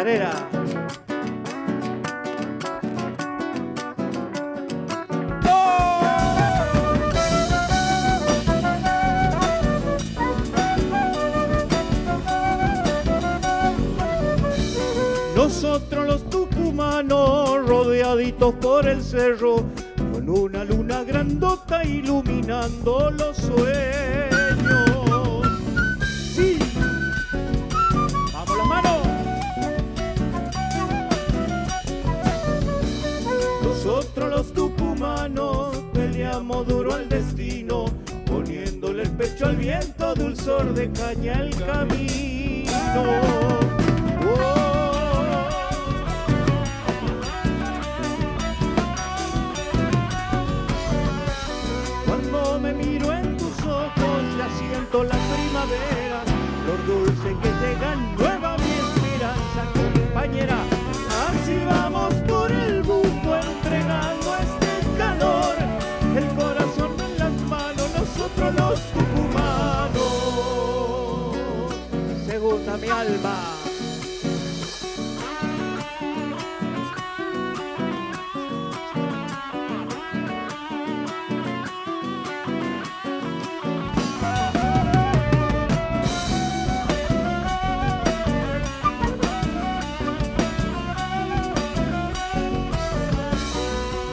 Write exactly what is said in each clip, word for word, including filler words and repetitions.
chacarera. Nosotros los tucumanos, rodeaditos por el cerro, con una luna grandota iluminando los sueños. ¡Sí! ¡Vamos las manos! Nosotros los tucumanos peleamos duro al destino, poniéndole el pecho al viento, dulzor de caña al camino. Siento la primavera, los dulces que llegan, nueva mi esperanza compañera. Así vamos por el mundo entregando este calor, el corazón en las manos, nosotros los tucumanos. Se gusta mi alma.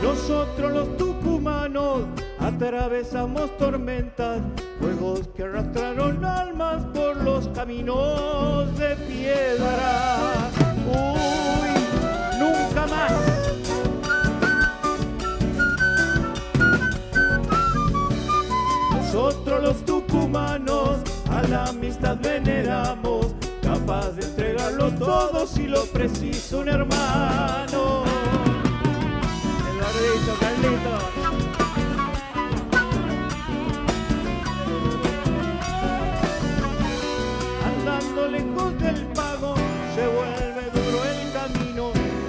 Nosotros los tucumanos atravesamos tormentas, fuegos que arrastraron almas por los caminos de piedra. ¡Uy! ¡Nunca más! Nosotros los tucumanos a la amistad veneramos, capaz de entregarlo todo si lo precisa un hermano. Carlito, Carlito. Andando lejos del pago, se vuelve duro el camino.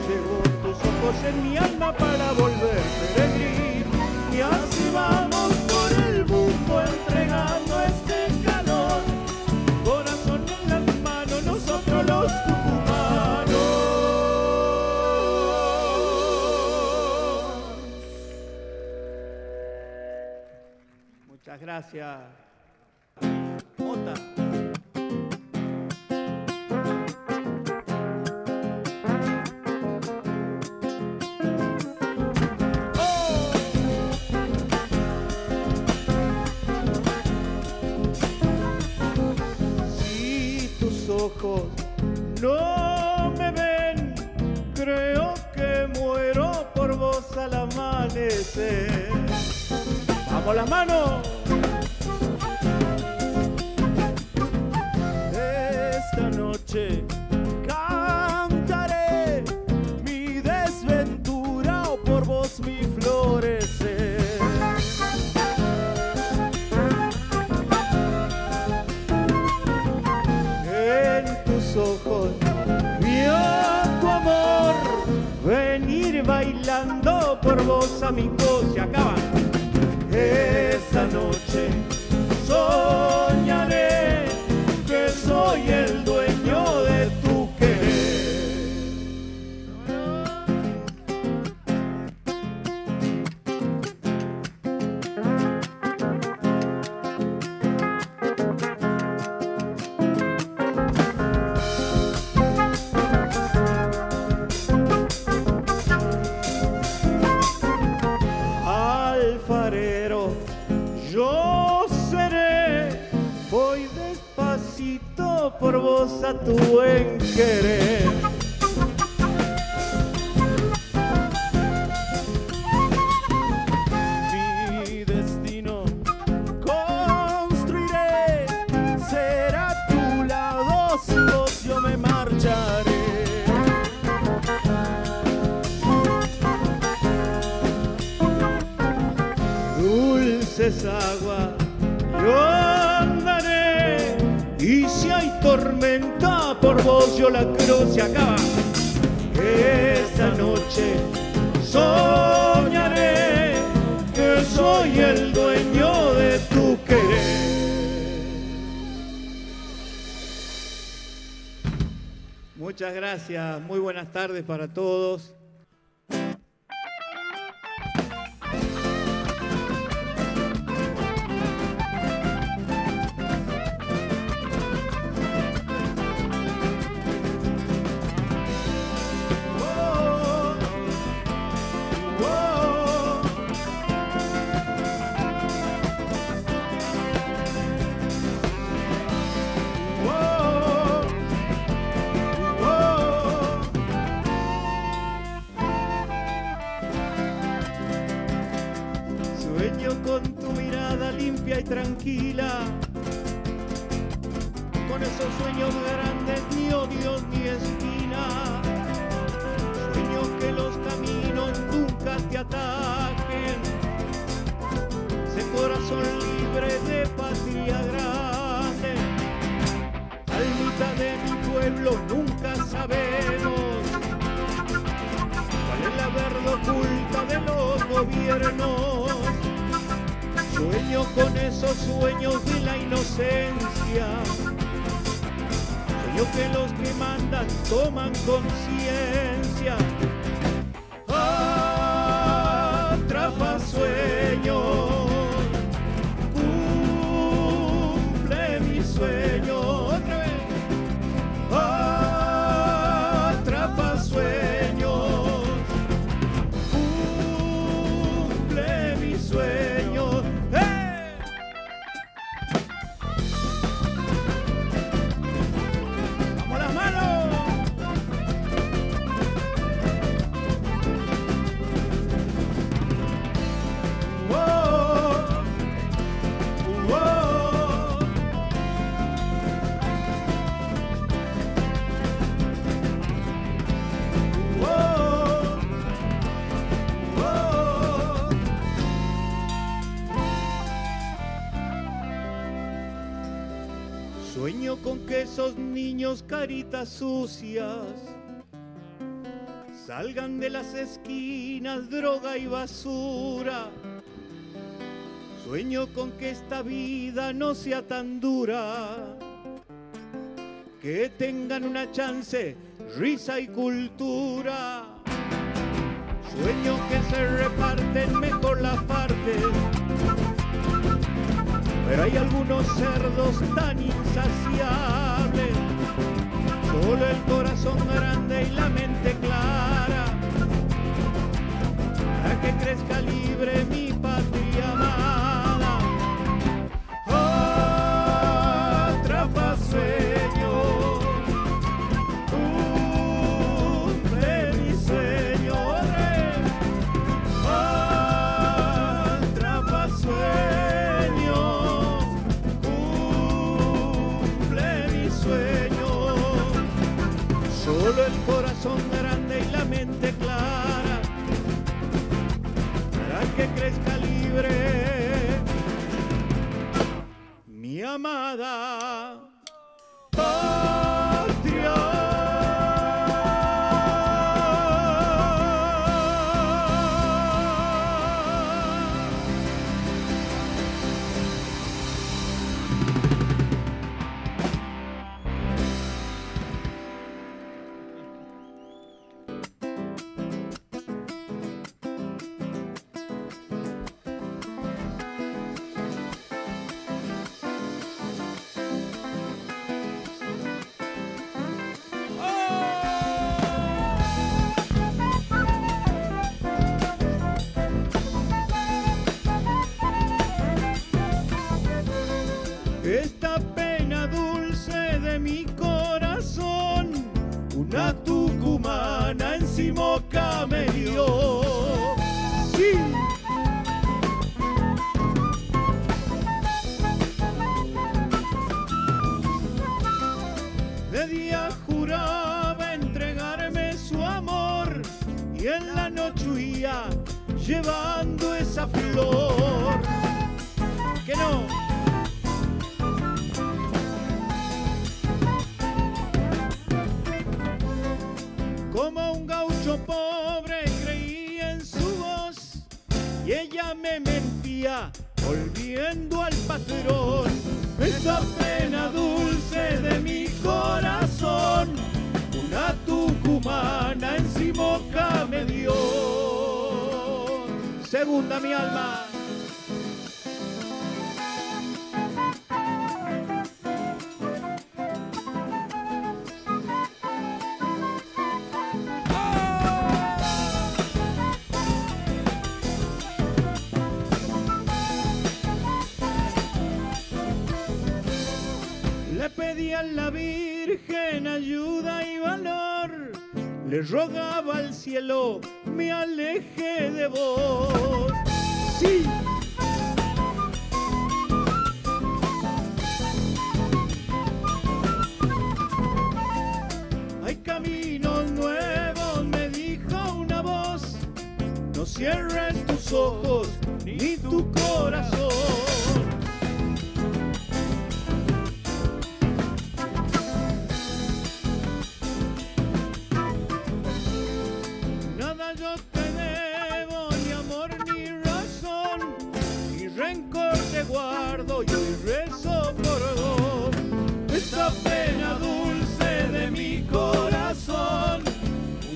Llegó tus ojos en mi alma para volver peregrino. Y así vamos por el mundo entregando este calor. Corazón en las manos, nosotros los tucumanos. Muchas gracias. Otra. ¡Oh! Si tus ojos no me ven, creo que muero por vos al amanecer. ¡Vamos las manos! Esta noche cantaré mi desventura o por vos mi florecer. En tus ojos vio tu amor venir bailando por vos, amigos, se acaba. Esta noche soñaré que soy el dueño de tu querer. Alfarero yo seré, voy despacito por vos a tu buen querer. Mi destino construiré, será a tu lado, si vos yo me marcharé. Agua, yo andaré, y si hay tormenta por vos yo la cruce acá. Esta noche soñaré que soy el dueño de tu querer. Muchas muchas gracias. Muy buenas tardes para todos. Y tranquila, con esos sueños grandes ni odios ni esquina, sueños que los caminos nunca te ataquen, ese corazón libre de patria grande, almita de mi pueblo, nunca sabemos cuál es la verdad oculta de los gobiernos. Sueño con esos sueños de la inocencia, sueño que los que mandan toman conciencia. Atrapa sueños, cumple mi sueño. Otra vez. Atrapa sueños, cumple mi sueño. Sueño con que esos niños caritas sucias salgan de las esquinas, droga y basura. Sueño con que esta vida no sea tan dura, que tengan una chance, risa y cultura. Sueño que se reparten mejor las partes, pero hay algunos cerdos tan insaciables. Solo el corazón grande y la mente clara, para que crezca libre mi patria amada. Atrapa sueños, cumple mi sueño. Atrapa sueños, solo el corazón grande y la mente clara, para que crezca libre mi amada patria. Esta pena dulce de mi corazón, una tucumana en Simoca me dio. Sí. De día juraba entregarme su amor, y en la noche huía llevando esa flor. Que no. Como un gaucho pobre creí en su voz, y ella me mentía volviendo al patrón. Esa pena dulce de mi corazón, una tucumana en Simoca me dio. Segunda mi alma. Le pedí a la Virgen ayuda y valor, le rogaba al cielo, me alejé de vos. ¡Sí! Hay caminos nuevos, me dijo una voz, no cierres tus ojos ni tu corazón. Yo te debo ni amor ni razón, ni rencor te guardo, yo rezo por vos. Esta pena dulce de mi corazón,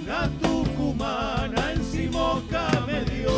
una tucumana en Simoca me dio.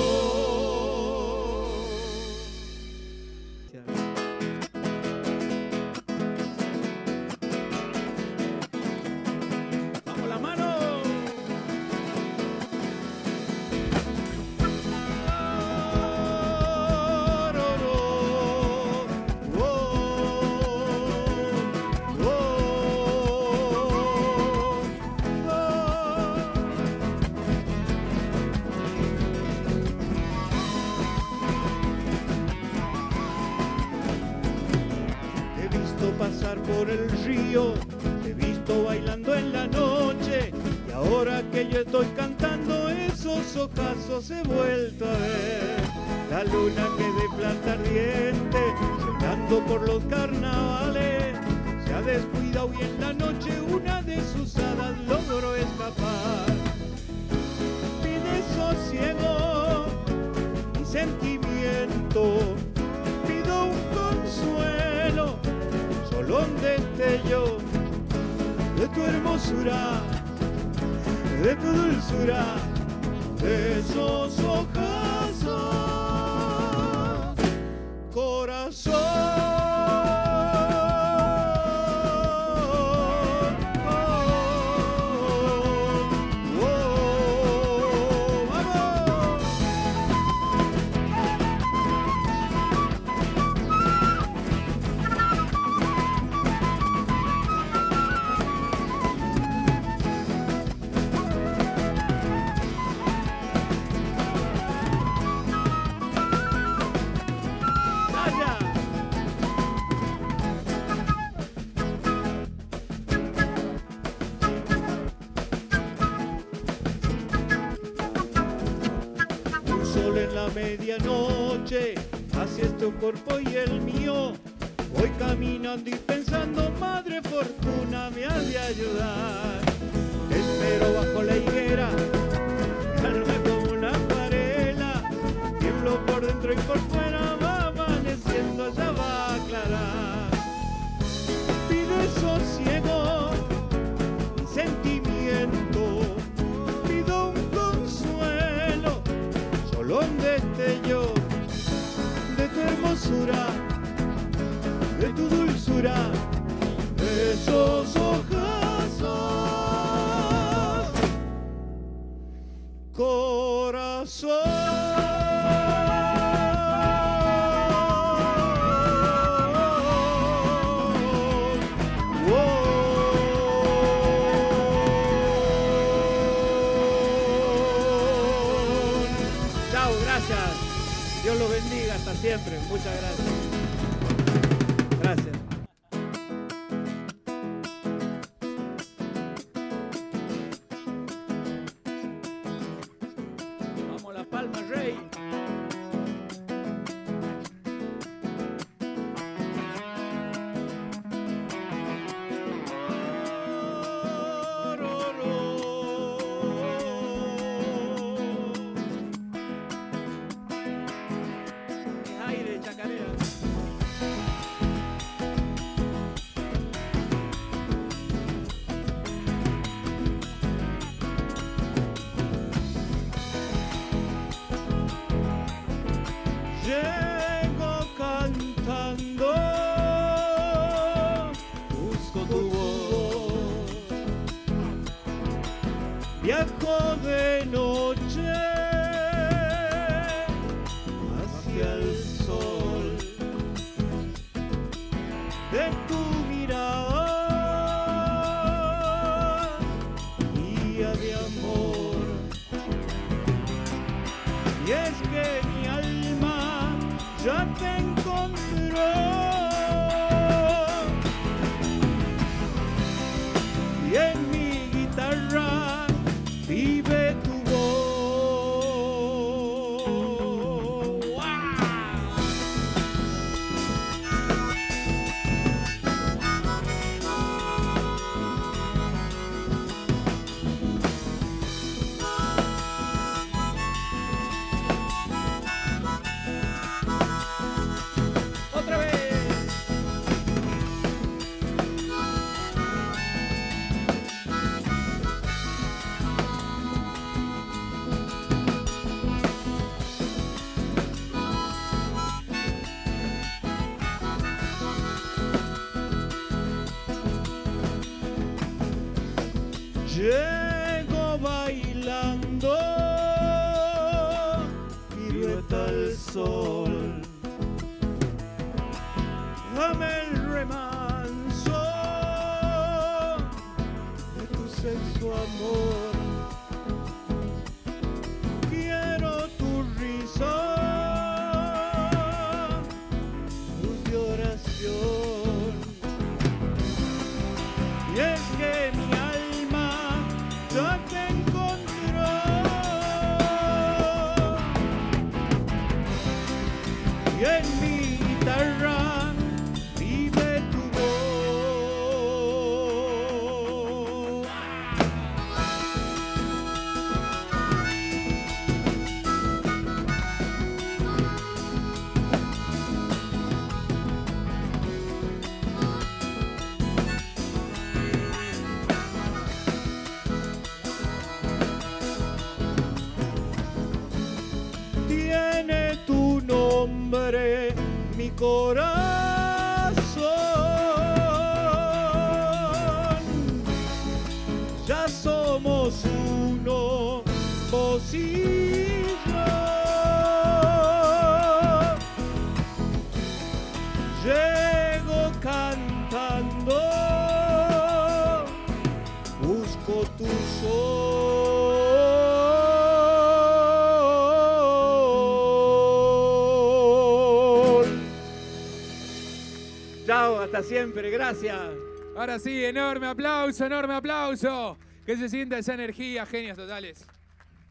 Pasar por el río, te he visto bailando en la noche, y ahora que yo estoy cantando esos ojazos he vuelto a ver. La luna que de plata ardiente, llorando por los carnavales, se ha descuidado y en la noche una de sus hadas logró escapar. Pide sosiego y sentimiento, pido un consuelo, solo un destello de tu hermosura, de tu dulzura, de esos ojazos, corazón. Medianoche, hacia tu cuerpo y el mío, voy caminando y pensando, madre fortuna me ha de ayudar. Te espero bajo la higuera, calma como una acuarela, tiemblo por dentro y por fuera, va amaneciendo, ya va a aclarar. Pide sosiego y sentimiento, pido un consuelo, solo un destello de tu hermosura, de tu dulzura, de esos ojazos, corazón. Dios los bendiga, hasta siempre. Muchas gracias. Gracias. Vamos, La Palma, Rey. llego cantando, busco tu voz, viajo de noche hacia el sol, de tu mirada, guía de amor, y es que mi alma ya te encontró, y en mi guitarra vive tu voz. ¡Wow! Llego bailando, pirueta al sol, dame el remanso de tu sexo amor, quiero tu risa, luz de oración, y es que mi ya te encontró, y en mi guitarra vive tu voz. Mi corazón, ya somos uno, vos y yo. Llego cantando, busco tu sol. Chao, hasta siempre, gracias. Ahora sí, enorme aplauso, enorme aplauso. Que se sienta esa energía, genios totales.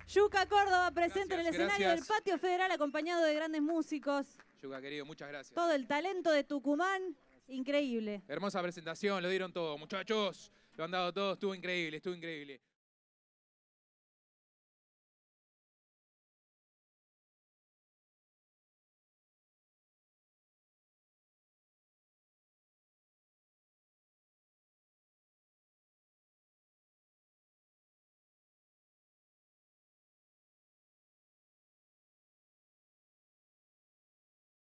Yuca Córdoba presente gracias, en el escenario gracias. del Patio Federal, acompañado de grandes músicos. Yuca, querido, muchas gracias. Todo el talento de Tucumán, increíble. Hermosa presentación, lo dieron todo, muchachos. Lo han dado todo, estuvo increíble, estuvo increíble.